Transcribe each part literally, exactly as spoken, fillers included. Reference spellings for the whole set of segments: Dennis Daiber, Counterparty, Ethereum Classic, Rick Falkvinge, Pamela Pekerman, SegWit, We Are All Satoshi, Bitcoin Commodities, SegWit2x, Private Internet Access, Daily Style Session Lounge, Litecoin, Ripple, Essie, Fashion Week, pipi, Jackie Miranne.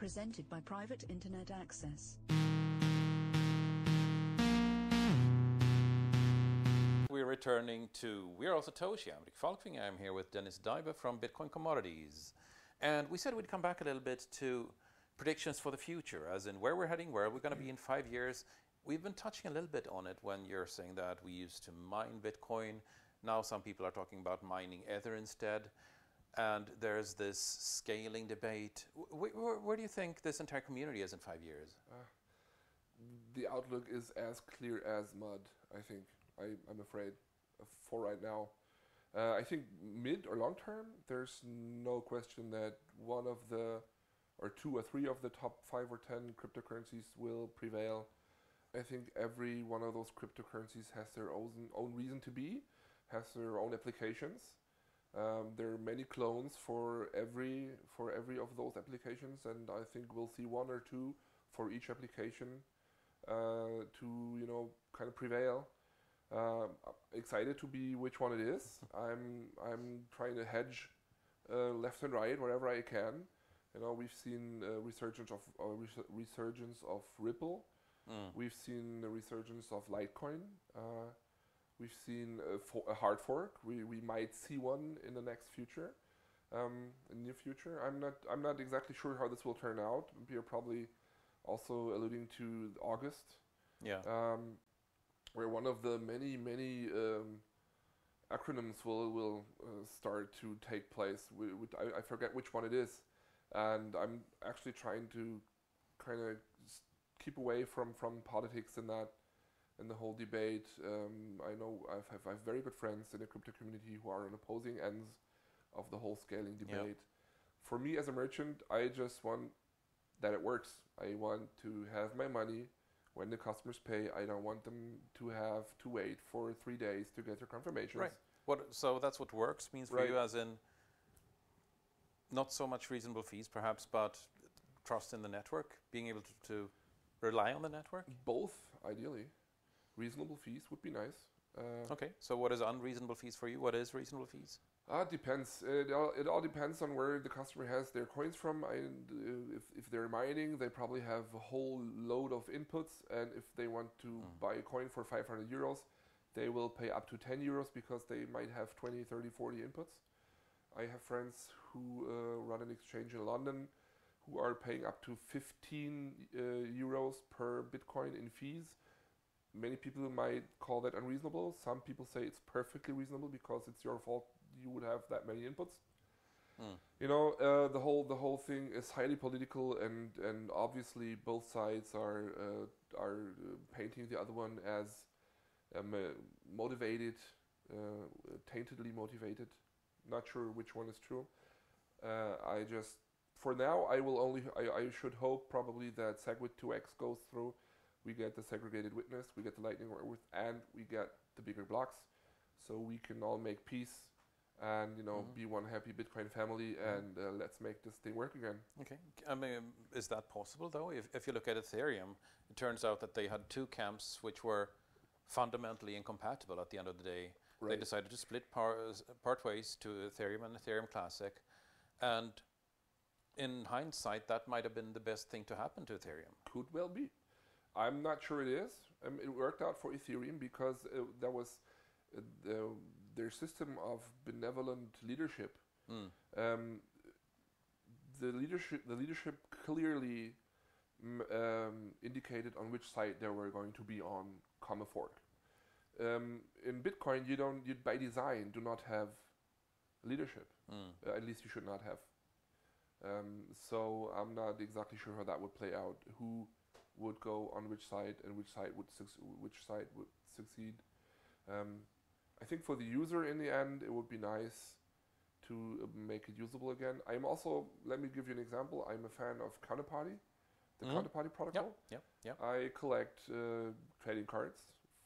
presented by Private Internet Access. We're returning to We're Also Toshi. I'm Rick Falkvinge. I'm here with Dennis Daiber from Bitcoin Commodities. And we said we'd come back a little bit to predictions for the future, as in where we're heading, where we're going to be in five years. We've been touching a little bit on it when you're saying that we used to mine Bitcoin. Now some people are talking about mining Ether instead. And there's this scaling debate. Where, where, where do you think this entire community is in five years? Uh, the outlook is as clear as mud, I think. I, I'm afraid, for right now. Uh, I think mid or long term, there's no question that one of the, or two or three of the top five or ten cryptocurrencies will prevail. I think every one of those cryptocurrencies has their own, own reason to be, has their own applications. Um, there are many clones for every for every of those applications, and I think we'll see one or two for each application uh, to you know kind of prevail. Uh, excited to be which one it is. I'm I'm trying to hedge uh, left and right wherever I can. You know, we've seen a resurgence of a resur resurgence of Ripple. Mm. We've seen a resurgence of Litecoin. Uh, We've seen a, fo a hard fork. We we might see one in the next future, um, in the near future. I'm not I'm not exactly sure how this will turn out. You're probably also alluding to August, yeah, um, where one of the many many um, acronyms will will uh, start to take place. We, we, I, I forget which one it is, and I'm actually trying to kind of keep away from from politics and that. And the whole debate. Um, I know I've have, I have very good friends in the crypto community who are on opposing ends of the whole scaling debate. Yep. For me as a merchant, I just want that it works. I want to have my money when the customers pay. I don't want them to have to wait for three days to get their confirmations. Right. What, so that's what works means for right. you, as in not so much reasonable fees perhaps, but trust in the network, being able to, to rely on the network? Both, ideally. Reasonable fees would be nice. Uh, okay, so what is unreasonable fees for you? What is reasonable fees? Ah, uh, depends. It all, it all depends on where the customer has their coins from. I, if, if they're mining, they probably have a whole load of inputs. And if they want to mm. buy a coin for five hundred euros, they will pay up to ten euros because they might have twenty, thirty, forty inputs. I have friends who uh, run an exchange in London who are paying up to fifteen uh, euros per Bitcoin in fees. Many people might call that unreasonable. Some people say it's perfectly reasonable because it's your fault you would have that many inputs. Mm. You know, uh, the whole the whole thing is highly political, and and obviously both sides are uh, are painting the other one as um, uh, motivated, uh, taintedly motivated. Not sure which one is true. Uh, I just for now I will only I, I should hope probably that SegWit two X goes through. We get the segregated witness, we get the lightning with, and we get the bigger blocks, so we can all make peace, and you know, mm-hmm. be one happy Bitcoin family, mm-hmm. and uh, let's make this thing work again. Okay, I mean, is that possible though? If if you look at Ethereum, it turns out that they had two camps which were fundamentally incompatible. At the end of the day, right. they decided to split par part ways to Ethereum and Ethereum Classic, and in hindsight, that might have been the best thing to happen to Ethereum. Could well be. I'm not sure it is. Um, it worked out for Ethereum because uh, that was uh, the, their system of benevolent leadership. Mm. Um, the leadership, the leadership clearly mm, um, indicated on which side they were going to be on. Come a fork. Um, in Bitcoin, you don't. You by design do not have leadership. Mm. Uh, at least you should not have. Um, so I'm not exactly sure how that would play out. Who would go on which side and which side would which side would succeed. Um, I think for the user in the end, it would be nice to make it usable again. I'm also, let me give you an example. I'm a fan of Counterparty, the mm-hmm. Counterparty protocol. Yep, yep, yep. I collect uh, trading cards,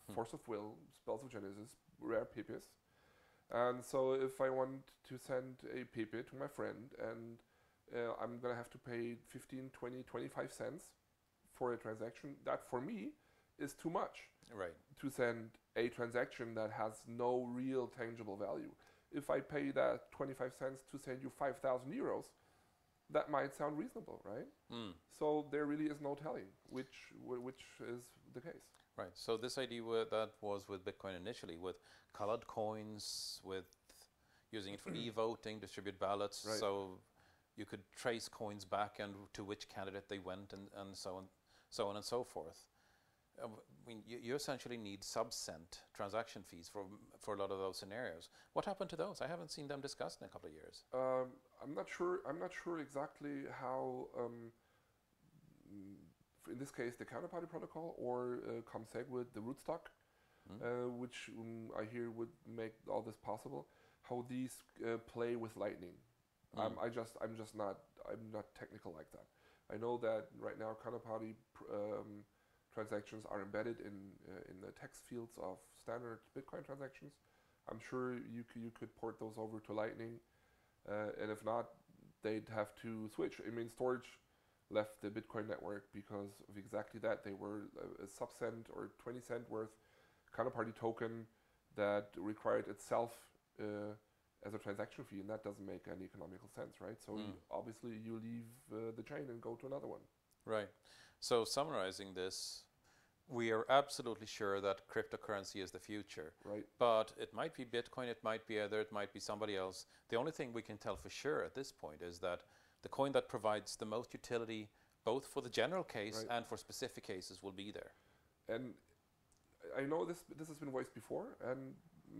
hmm. Force of Will, Spells of Genesis, rare pipis. And so if I want to send a pipi to my friend, and uh, I'm going to have to pay fifteen, twenty, twenty-five cents, for a transaction, that for me is too much. Right. To send a transaction that has no real tangible value. If I pay that twenty-five cents to send you five thousand euros, that might sound reasonable, right? Mm. So there really is no tally, which which is the case. Right. So this idea were, that was with Bitcoin initially, with colored coins, with using it for e-voting, distribute ballots. Right. So you could trace coins back and to which candidate they went, and, and so on, so on and so forth. I mean, you, you essentially need sub-cent transaction fees for for a lot of those scenarios. What happened to those? I haven't seen them discussed in a couple of years. Um, I'm not sure. I'm not sure exactly how, um, in this case, the Counterparty protocol or uh, ComSegWit, the rootstock, mm. uh, which um, I hear would make all this possible. How these uh, play with Lightning. Mm. Um, I just, I'm just not, I'm not technical like that. I know that right now, Counterparty. Um, transactions are embedded in uh, in the text fields of standard Bitcoin transactions. I'm sure you you could port those over to Lightning, uh, and if not, they'd have to switch. I mean, storage left the Bitcoin network because of exactly that. They were a sub-cent or twenty cent worth Counterparty token that required itself uh, as a transaction fee, and that doesn't make any economical sense, right? So mm. you, obviously you leave uh, the chain and go to another one. Right. So summarizing this, we are absolutely sure that cryptocurrency is the future. Right. But it might be Bitcoin, it might be other, it might be somebody else. The only thing we can tell for sure at this point is that the coin that provides the most utility, both for the general case right. and for specific cases, will be there. And I know this, this has been voiced before, and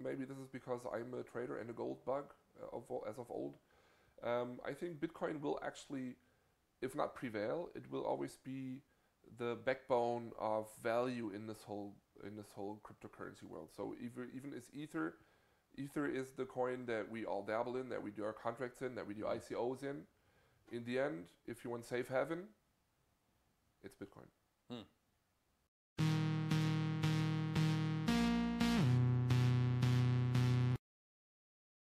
maybe this is because I'm a trader and a gold bug of, as of old. Um, I think Bitcoin will actually... if not prevail, it will always be the backbone of value in this whole in this whole cryptocurrency world. So even even as Ether, Ether is the coin that we all dabble in, that we do our contracts in, that we do I C Os in. In the end, if you want safe haven, it's Bitcoin. Hmm.